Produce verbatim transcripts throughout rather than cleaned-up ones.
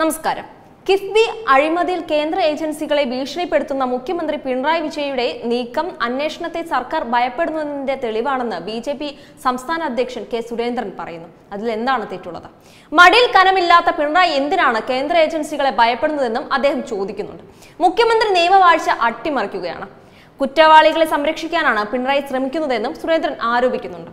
നമസ്കാരം. കിഫ്ബി അഴിമതിയിൽ കേന്ദ്ര ഏജൻസികളെ ഭീഷണിപ്പെടുത്തുന്ന മുഖ്യമന്ത്രി പിണറായി വിജയന്റെ നീക്കം അന്വേഷണത്തെ സർക്കാർ ഭയപ്പെടുന്നതിന്റെ തെളിവാണെന്ന് ബി ജെ പി സംസ്ഥാന അധ്യക്ഷൻ കെ സുരേന്ദ്രൻ പറയുന്നു. അതിൽ എന്താണ് തെറ്റുള്ളത്? മടിയിൽ കനമില്ലാത്ത പിണറായി എന്തിനാണ് കേന്ദ്ര ഏജൻസികളെ ഭയപ്പെടുന്നതെന്നും അദ്ദേഹം ചോദിക്കുന്നുണ്ട്. മുഖ്യമന്ത്രി നിയമവാഴ്ച അട്ടിമറിക്കുകയാണ്, കുറ്റവാളികളെ സംരക്ഷിക്കാനാണ് പിണറായി ശ്രമിക്കുന്നതെന്നും സുരേന്ദ്രൻ ആരോപിക്കുന്നുണ്ട്.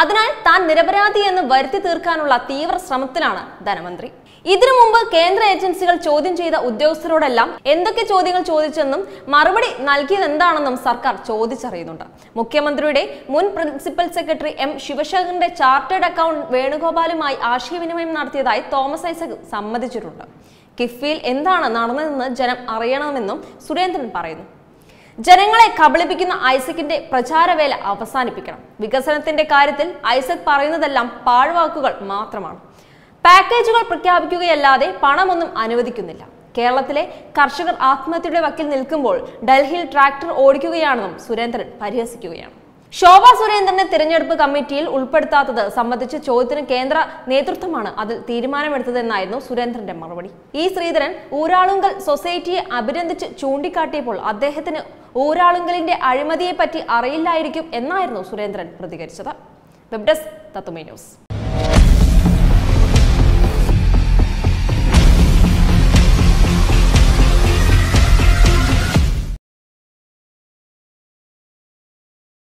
അതിനാൽ താൻ നിരപരാധി എന്ന് വരുത്തി തീർക്കാനുള്ള തീവ്ര ശ്രമത്തിലാണ് ധനമന്ത്രി. ഇതിനു മുമ്പ് കേന്ദ്ര ഏജൻസികൾ ചോദ്യം ചെയ്ത ഉദ്യോഗസ്ഥരോടെല്ലാം എന്തൊക്കെ ചോദ്യങ്ങൾ ചോദിച്ചെന്നും മറുപടി നൽകിയതെന്താണെന്നും സർക്കാർ ചോദിച്ചറിയുന്നുണ്ട്. മുഖ്യമന്ത്രിയുടെ മുൻ പ്രിൻസിപ്പൽ സെക്രട്ടറി എം ശിവശങ്കറിന്റെ ചാർട്ടേഡ് അക്കൗണ്ട് വേണുഗോപാലുമായി ആശയവിനിമയം നടത്തിയതായി തോമസ് ഐസക് സമ്മതിച്ചിട്ടുണ്ട്. കിഫ്ബിയിൽ എന്താണ് നടന്നതെന്ന് ജനം അറിയണമെന്നും സുരേന്ദ്രൻ പറയുന്നു. ജനങ്ങളെ കബളിപ്പിക്കുന്ന ഐസക്കിന്റെ പ്രചാരവേല അവസാനിപ്പിക്കണം. വികസനത്തിന്റെ കാര്യത്തിൽ ഐസക് പറയുന്നതെല്ലാം പാഴ്വാക്കുകൾ മാത്രമാണ്. പാക്കേജുകൾ പ്രഖ്യാപിക്കുകയല്ലാതെ പണമൊന്നും അനുവദിക്കുന്നില്ല. കേരളത്തിലെ കർഷകർ ആത്മഹത്യയുടെ വക്കിൽ നിൽക്കുമ്പോൾ ഡൽഹിയിൽ ട്രാക്ടർ ഓടിക്കുകയാണെന്നും സുരേന്ദ്രൻ പരിഹസിക്കുകയാണ്. ശോഭ സുരേന്ദ്രനെ തിരഞ്ഞെടുപ്പ് കമ്മിറ്റിയിൽ ഉൾപ്പെടുത്താത്തത് സംബന്ധിച്ച് ചോദ്യത്തിന് കേന്ദ്ര നേതൃത്വമാണ് അതിൽ തീരുമാനമെടുത്തതെന്നായിരുന്നു സുരേന്ദ്രന്റെ മറുപടി. ഇ ശ്രീധരൻ ഊരാളുങ്കൽ സൊസൈറ്റിയെ അഭിനന്ദിച്ച് ചൂണ്ടിക്കാട്ടിയപ്പോൾ അദ്ദേഹത്തിന് ഊരാളുങ്കലിന്റെ അഴിമതിയെപ്പറ്റി അറിയില്ലായിരിക്കും എന്നായിരുന്നു സുരേന്ദ്രൻ പ്രതികരിച്ചത്. വെബ് ഡെസ്ക് തത്തുമൈ ന്യൂസ്.